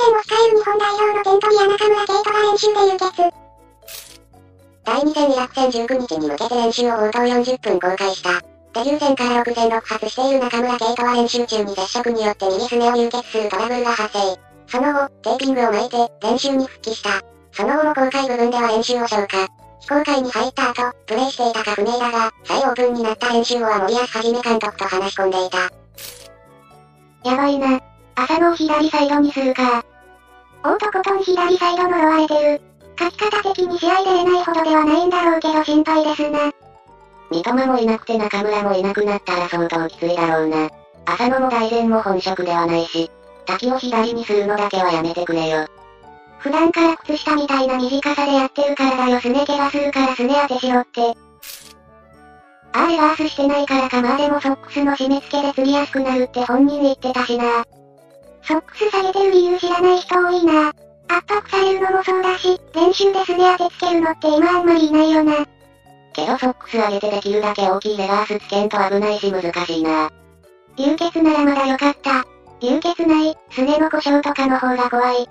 戦を控える日本代表の点取り屋中村敬斗が練習で流血。第2戦イラク戦19日に向けて練習を冒頭40分公開した。デビュー戦から6戦6発している中村敬斗は練習中に接触によって右すねを流血するトラブルが発生。その後、テーピングを巻いて、練習に復帰した。その後も公開部分では練習を消化。非公開に入った後、プレイしていたカフネイラが、再オープンになった練習後は森保一監督と話し込んでいた。やばいな。浅野を左サイドにするか。オートコトン左サイド呪われてる。書き方的に試合で得ないほどではないんだろうけど心配ですな。三笘もいなくて中村もいなくなったら相当きついだろうな。浅野も大然も本職ではないし、滝を左にするのだけはやめてくれよ。普段から靴下みたいな短さでやってるからだよ。すね怪我するからすね当てしろって。あれはレバースしてないからカバーでもソックスの締め付けで釣りやすくなるって本人言ってたしな。ソックス下げてる理由知らない人多いな。圧迫されるのもそうだし、練習ですね当てつけるのって今あんまりいないよな。けどソックス上げてできるだけ大きいレバースつけんと危ないし難しいな。流血ならまだよかった。流血ない、すねの故障とかの方が怖い。